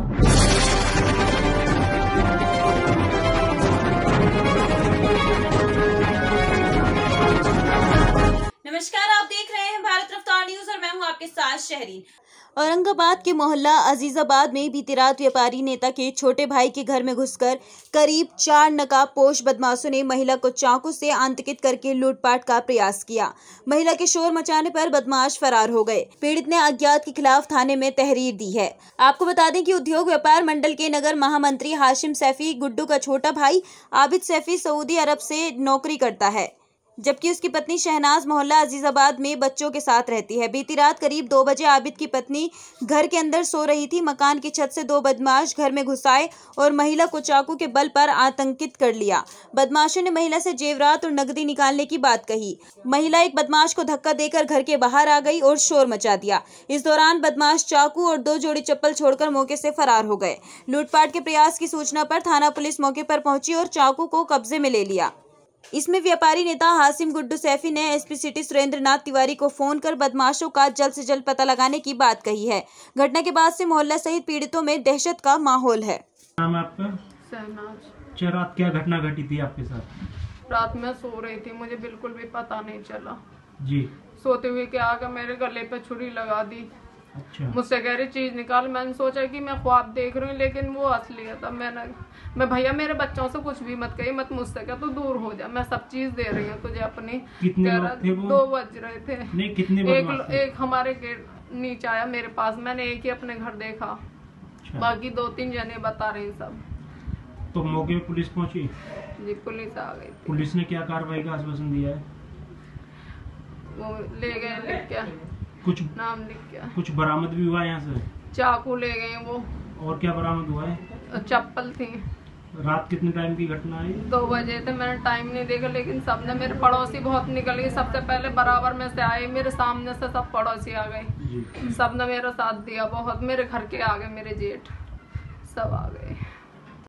नमस्कार, आप देख रहे हैं भारत रफ्तार न्यूज और मैं हूं आपके साथ शहरीन। औरंगाबाद के मोहल्ला अजीजाबाद में बीती रात व्यापारी नेता के छोटे भाई के घर में घुसकर करीब 4 नकाबपोश बदमाशों ने महिला को चाकू से आतंकित करके लूटपाट का प्रयास किया। महिला के शोर मचाने पर बदमाश फरार हो गए। पीड़ित ने अज्ञात के खिलाफ थाने में तहरीर दी है। आपको बता दें कि उद्योग व्यापार मंडल के नगर महामंत्री हाशिम सैफी गुड्डू का छोटा भाई आबिद सैफी सऊदी अरब से नौकरी करता है, जबकि उसकी पत्नी शहनाज मोहल्ला अजीजाबाद में बच्चों के साथ रहती है। बीती रात करीब 2 बजे आबिद की पत्नी घर के अंदर सो रही थी। मकान की छत से 2 बदमाश घर में घुस आए और महिला को चाकू के बल पर आतंकित कर लिया। बदमाशों ने महिला से जेवरात और नकदी निकालने की बात कही। महिला एक बदमाश को धक्का देकर घर के बाहर आ गई और शोर मचा दिया। इस दौरान बदमाश चाकू और 2 जोड़ी चप्पल छोड़कर मौके से फरार हो गए। लूटपाट के प्रयास की सूचना पर थाना पुलिस मौके पर पहुंची और चाकू को कब्जे में ले लिया। इसमें व्यापारी नेता हाशिम गुड्डू सैफी ने एसपी सिटी सुरेंद्रनाथ तिवारी को फोन कर बदमाशों का जल्द से जल्द पता लगाने की बात कही है। घटना के बाद से मोहल्ला सहित पीड़ितों में दहशत का माहौल है। नाम आपका? शहनाज। रात क्या घटना घटी थी आपके साथ? रात में सो रही थी, मुझे बिल्कुल भी पता नहीं चला जी। सोते हुए क्या आकर मेरे गले पे छुरी लगा दी। अच्छा। मुझसे कह रही चीज निकाल। मैंने सोचा कि मैं ख्वाब देख रही हूँ, लेकिन वो असलियत था। मैं भैया मेरे बच्चों से कुछ भी मत कही, मत मुझसे कह, तू दूर हो जा, मैं सब चीज दे रही हूँ तुझे अपनी। कितने लोग थे वो? 2 बज रहे थे। नहीं, कितने बदमाश थे? एक हमारे गेट नीचे आया मेरे पास, मैंने एक ही अपने घर देखा। अच्छा। बाकी 2-3 जने बता रहे सब। तो मौके पे पुलिस पहुँची जी, पुलिस आ गई। पुलिस ने क्या कार्रवाई का आश्वासन दिया है? वो ले गए, लिख क्या कुछ नाम लिख गया। कुछ बरामद भी हुआ यहाँ से? चाकू ले गए वो। और क्या बरामद हुआ है? चप्पल थी। रात कितने टाइम की घटना है? 2 बजे थे, मैंने टाइम नहीं देखा, लेकिन सबने मेरे पड़ोसी बहुत निकल गए। सबसे पहले बराबर में से आए, मेरे सामने से सब पड़ोसी आ गए। सबने मेरा साथ दिया बहुत। मेरे घर के आ गए, मेरे जेठ सब आ गए।